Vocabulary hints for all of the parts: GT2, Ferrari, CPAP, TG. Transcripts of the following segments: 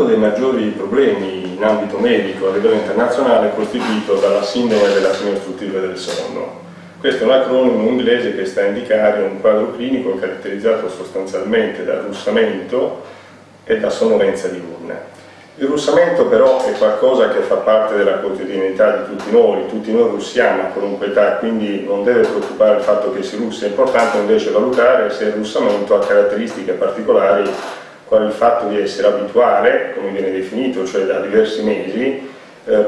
uno dei maggiori problemi in ambito medico a livello internazionale è costituito dalla sindrome dell'apnea ostruttiva del sonno. Questo è un acronimo inglese che sta a indicare un quadro clinico caratterizzato sostanzialmente dal russamento e da sonnolenza diurna. Il russamento però è qualcosa che fa parte della quotidianità di tutti noi russiamo a qualunque età, quindi non deve preoccupare il fatto che si russi, è importante invece valutare se il russamento ha caratteristiche particolari, quale il fatto di essere abituale, come viene definito, cioè da diversi mesi,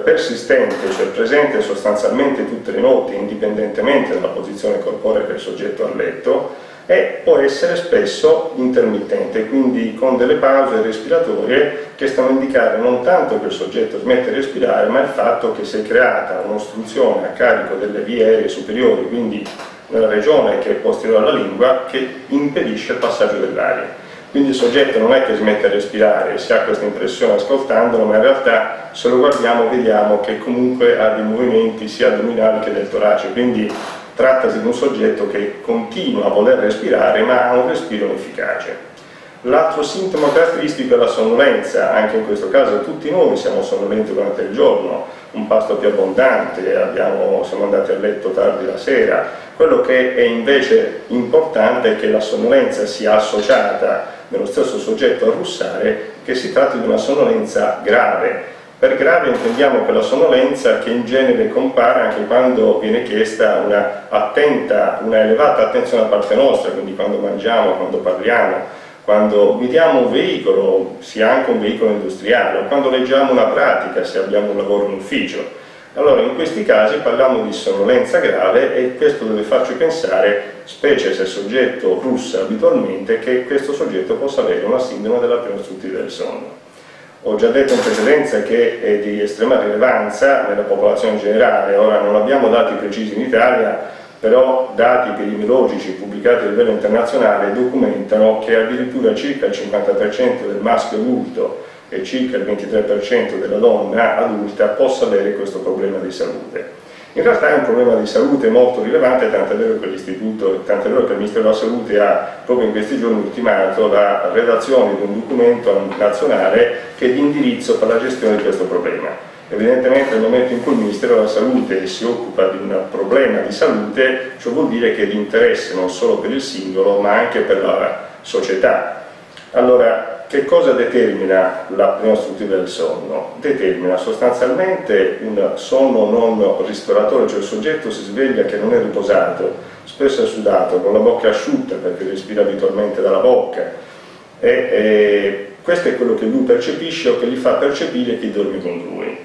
persistente, cioè presente sostanzialmente tutte le notti, indipendentemente dalla posizione corporea del soggetto al letto, e può essere spesso intermittente, quindi con delle pause respiratorie che stanno a indicare non tanto che il soggetto smette di respirare, ma il fatto che si è creata un'ostruzione a carico delle vie aeree superiori, quindi nella regione che è posteriore alla lingua, che impedisce il passaggio dell'aria. Quindi il soggetto non è che smette di respirare, si ha questa impressione ascoltandolo, ma in realtà se lo guardiamo vediamo che comunque ha dei movimenti sia addominali che del torace, quindi trattasi di un soggetto che continua a voler respirare ma ha un respiro inefficace. L'altro sintomo caratteristico è la sonnolenza, anche in questo caso tutti noi siamo sonnolenti durante il giorno, un pasto più abbondante, siamo andati a letto tardi la sera. Quello che è invece importante è che la sonnolenza sia associata nello stesso soggetto a russare, che si tratti di una sonnolenza grave. Per grave intendiamo quella sonnolenza che in genere compare anche quando viene chiesta una elevata attenzione da parte nostra, quindi quando mangiamo, quando parliamo, quando guidiamo un veicolo, sia anche un veicolo industriale, o quando leggiamo una pratica, se abbiamo un lavoro in ufficio. Allora in questi casi parliamo di sonnolenza grave e questo deve farci pensare, specie se il soggetto russa abitualmente, che questo soggetto possa avere una sindrome dell'apnea ostruttiva del sonno. Ho già detto in precedenza che è di estrema rilevanza nella popolazione generale, ora non abbiamo dati precisi in Italia, però dati epidemiologici pubblicati a livello internazionale documentano che addirittura circa il 50% del maschio adulto e circa il 23% della donna adulta possa avere questo problema di salute. In realtà è un problema di salute molto rilevante, tant'è vero che il Ministero della Salute ha proprio in questi giorni ultimato la redazione di un documento nazionale che è di indirizzo per la gestione di questo problema. Evidentemente nel momento in cui il Ministero della Salute si occupa di un problema di salute, ciò vuol dire che è di interesse non solo per il singolo ma anche per la società. Allora, che cosa determina l'apnea ostruttiva del sonno? Determina sostanzialmente un sonno non ristoratore, cioè il soggetto si sveglia che non è riposato, spesso è sudato, con la bocca asciutta perché respira abitualmente dalla bocca e questo è quello che lui percepisce o che gli fa percepire chi dorme con lui.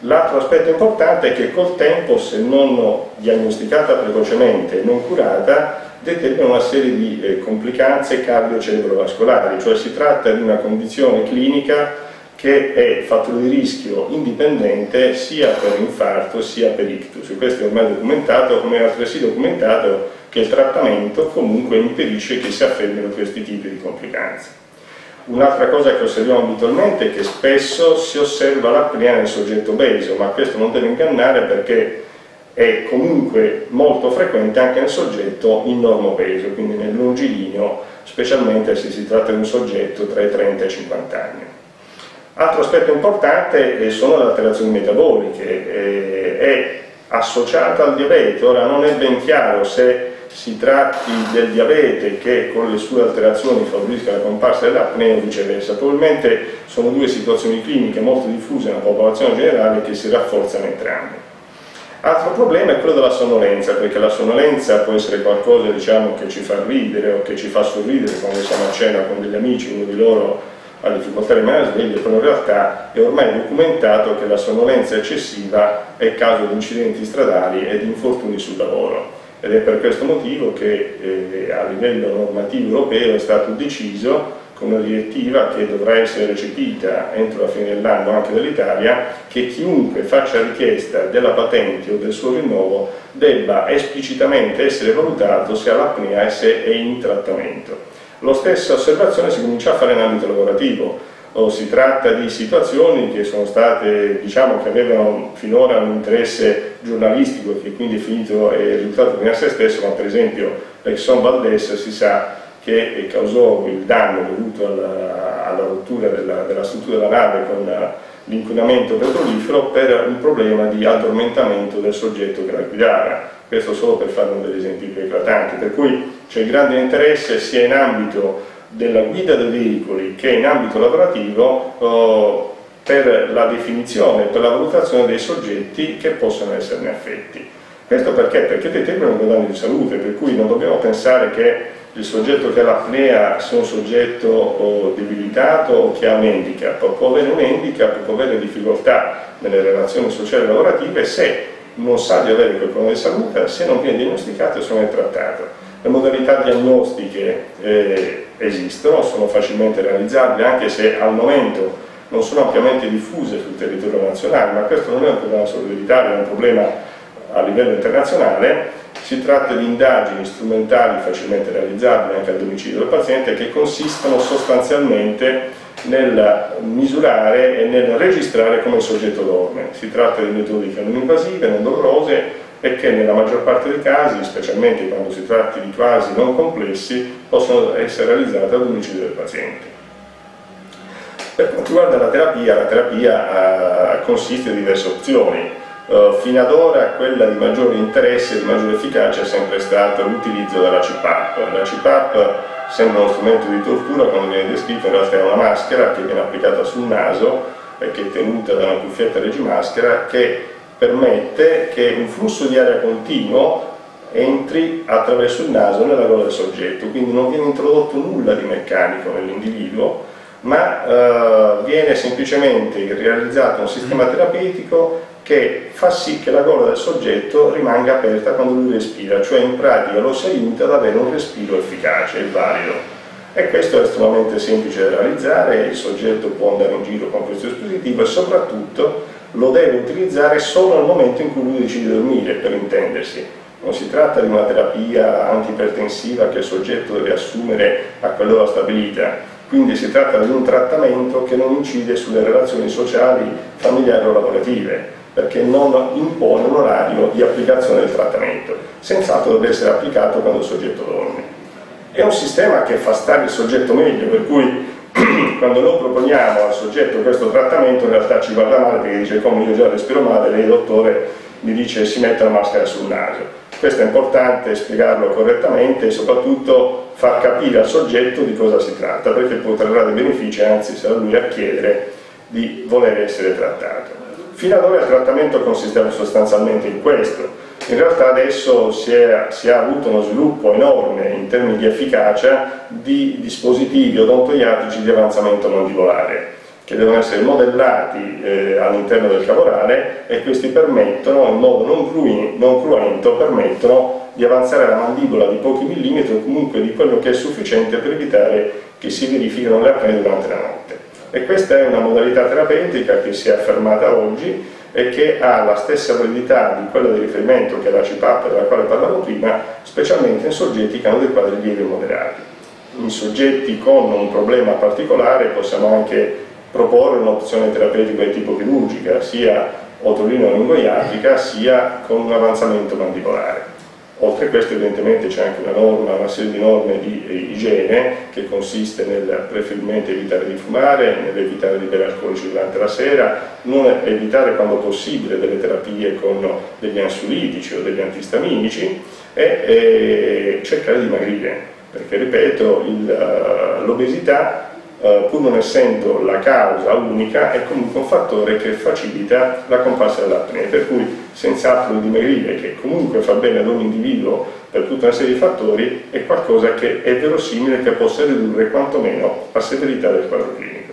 L'altro aspetto importante è che col tempo, se non diagnosticata precocemente e non curata, determina una serie di complicanze cardio-cerebrovascolari, cioè si tratta di una condizione clinica che è fattore di rischio indipendente sia per infarto sia per ictus. Questo è ormai documentato, come è altresì documentato che il trattamento comunque impedisce che si affermino questi tipi di complicanze. Un'altra cosa che osserviamo abitualmente è che spesso si osserva l'apnea nel soggetto obeso, ma questo non deve ingannare perché è comunque molto frequente anche nel soggetto in normopeso, quindi nel longilineo, specialmente se si tratta di un soggetto tra i 30 e i 50 anni. Altro aspetto importante sono le alterazioni metaboliche, è associata al diabete. Ora non è ben chiaro se si tratti del diabete che con le sue alterazioni favorisca la comparsa dell'apnea o viceversa, probabilmente sono due situazioni cliniche molto diffuse nella popolazione generale che si rafforzano entrambe. Altro problema è quello della sonnolenza, perché la sonnolenza può essere qualcosa che ci fa ridere o che ci fa sorridere quando siamo a cena con degli amici, uno di loro ha difficoltà di rimanere sveglio, però in realtà è ormai documentato che la sonnolenza eccessiva è causa di incidenti stradali e di infortuni sul lavoro. Ed è per questo motivo che a livello normativo europeo è stato deciso con una direttiva che dovrà essere recepita entro la fine dell'anno anche dall'Italia, che chiunque faccia richiesta della patente o del suo rinnovo debba esplicitamente essere valutato se ha l'apnea e se è in trattamento. La stessa osservazione si comincia a fare in ambito lavorativo. Si tratta di situazioni che sono state, che avevano finora un interesse giornalistico e che quindi è risultato fine a se stesso, ma per esempio l'Exxon Valdez si sa che causò il danno dovuto alla rottura della struttura della nave con l'inquinamento petrolifero, per un problema di addormentamento del soggetto che la guidava. Questo solo per fare degli esempi più eclatanti, per cui c'è grande interesse sia in ambito della guida dei veicoli che in ambito lavorativo per la definizione, per la valutazione dei soggetti che possono esserne affetti. Questo perché? Perché determina un guadagno di salute, per cui non dobbiamo pensare che il soggetto che ha l'apnea sia un soggetto debilitato o che ha un handicap. Può avere un handicap, può avere difficoltà nelle relazioni sociali e lavorative, se non sa di avere quel problema di salute, se non viene diagnosticato e se non è trattato. Le modalità diagnostiche esistono, sono facilmente realizzabili, anche se al momento non sono ampiamente diffuse sul territorio nazionale, ma questo non è un problema solo dell'Italia, è un problema a livello internazionale. Si tratta di indagini strumentali facilmente realizzabili anche al domicilio del paziente, che consistono sostanzialmente nel misurare e nel registrare come il soggetto dorme. Si tratta di metodiche non invasive, non dolorose, e che nella maggior parte dei casi, specialmente quando si tratti di casi non complessi, possono essere realizzate al domicilio del paziente. Per quanto riguarda la terapia consiste in diverse opzioni. Fino ad ora quella di maggiore interesse e di maggiore efficacia è sempre stato l'utilizzo della CPAP. La CPAP sembra uno strumento di tortura quando viene descritto, in realtà è una maschera che viene applicata sul naso e che è tenuta da una cuffietta regimaschera, che permette che un flusso di aria continuo entri attraverso il naso nella gola del soggetto, quindi non viene introdotto nulla di meccanico nell'individuo, ma viene semplicemente realizzato un sistema terapeutico che fa sì che la gola del soggetto rimanga aperta quando lui respira, cioè in pratica lo si aiuta ad avere un respiro efficace e valido. E questo è estremamente semplice da realizzare, il soggetto può andare in giro con questo dispositivo e soprattutto lo deve utilizzare solo al momento in cui lui decide di dormire, per intendersi. Non si tratta di una terapia antipertensiva che il soggetto deve assumere a quell'ora stabilita. Quindi si tratta di un trattamento che non incide sulle relazioni sociali, familiari o lavorative, perché non impone un orario di applicazione del trattamento. Senz'altro deve essere applicato quando il soggetto dorme. È un sistema che fa stare il soggetto meglio, per cui quando noi proponiamo al soggetto questo trattamento in realtà ci guarda male, perché dice: come, io già respiro male, lei dottore mi dice si mette la maschera sul naso. Questo è importante spiegarlo correttamente e soprattutto far capire al soggetto di cosa si tratta, perché può trarre dei benefici, anzi sarà lui a chiedere di voler essere trattato. Fino ad ora il trattamento consisteva sostanzialmente in questo. In realtà adesso si è avuto uno sviluppo enorme in termini di efficacia di dispositivi odontoiatrici di avanzamento mandibolare, che devono essere modellati all'interno del cavorale, e questi permettono, in modo non cruento, permettono di avanzare la mandibola di pochi millimetri, o comunque di quello che è sufficiente per evitare che si verifichino le apnee durante la notte. E questa è una modalità terapeutica che si è affermata oggi e che ha la stessa validità di quella di riferimento che è la CPAP, della quale parlavo prima, specialmente in soggetti che hanno dei quadri lievi e moderati. In soggetti con un problema particolare possiamo anche proporre un'opzione terapeutica di tipo chirurgica, sia otorino-lingoiatrica sia con un avanzamento mandibolare. Oltre a questo evidentemente c'è anche una serie di norme di igiene, che consiste nel preferibilmente evitare di fumare, nell'evitare di bere alcolici durante la sera, non evitare quando possibile delle terapie con degli ansiolitici o degli antistaminici e cercare di dimagrire, perché ripeto, l'obesità, pur non essendo la causa unica, è comunque un fattore che facilita la comparsa dell'apnea, per cui senz'altro dimagrire, che comunque fa bene ad ogni individuo per tutta una serie di fattori, è qualcosa che è verosimile che possa ridurre quantomeno la severità del quadro clinico.